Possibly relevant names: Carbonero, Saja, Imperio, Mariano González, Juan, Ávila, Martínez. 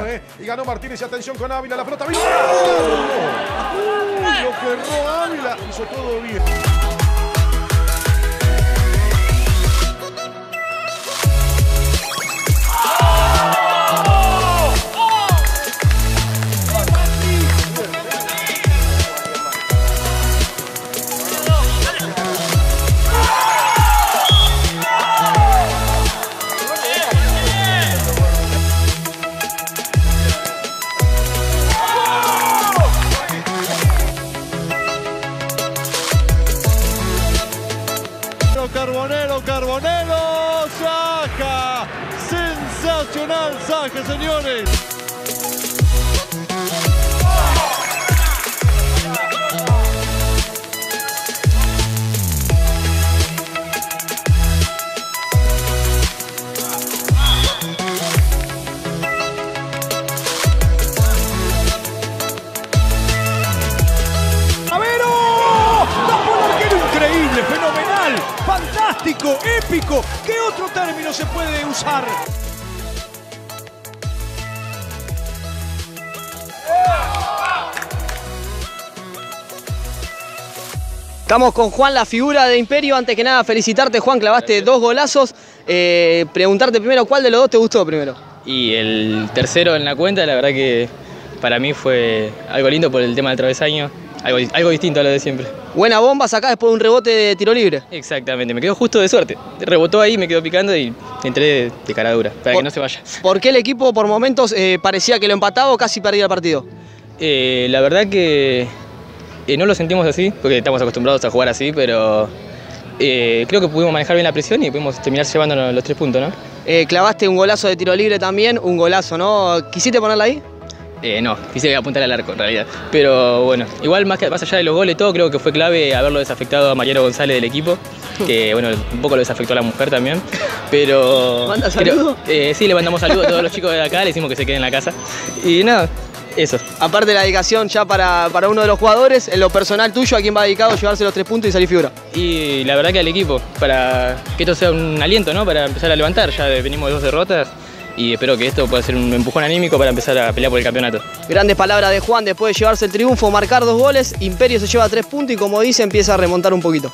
ganó, y ganó Martínez. Y atención con Ávila, la pelota viene. Lo cerró Ávila, hizo todo bien. Carbonero, Saja, sensacional Saja, señores. Fantástico, épico, ¿qué otro término se puede usar? Estamos con Juan, la figura de Imperio. Antes que nada, felicitarte, Juan, clavaste dos golazos. Preguntarte primero, ¿cuál de los dos te gustó primero? Y el tercero en la cuenta, la verdad que para mí fue algo lindo por el tema del travesaño. Algo distinto a lo de siempre. Buena bomba, sacás después de un rebote de tiro libre. Exactamente, me quedó justo de suerte. Rebotó ahí, me quedó picando y entré de cara dura, para que no se vaya. ¿Por qué el equipo por momentos parecía que lo empataba o casi perdía el partido? La verdad que no lo sentimos así, porque estamos acostumbrados a jugar así, pero creo que pudimos manejar bien la presión y pudimos terminar llevándonos los 3 puntos, ¿no? Clavaste un golazo de tiro libre también, un golazo, ¿no? ¿Quisiste ponerla ahí? No, quise apuntar al arco en realidad, pero bueno, igual más allá de los goles y todo, creo que fue clave haberlo desafectado a Mariano González del equipo, que bueno, un poco lo desafectó a la mujer también, pero... ¿Manda saludos? Sí, le mandamos saludos a todos los chicos de acá, le decimos que se queden en la casa, y nada, eso. Aparte de la dedicación ya para uno de los jugadores, en lo personal tuyo, ¿a quién va dedicado a llevarse los 3 puntos y salir figura? Y la verdad que al equipo, para que esto sea un aliento, ¿no? Para empezar a levantar, ya venimos de 2 derrotas. Y espero que esto pueda ser un empujón anímico para empezar a pelear por el campeonato. Grandes palabras de Juan, después de llevarse el triunfo, marcar 2 goles, Imperio se lleva 3 puntos y como dice, empieza a remontar un poquito.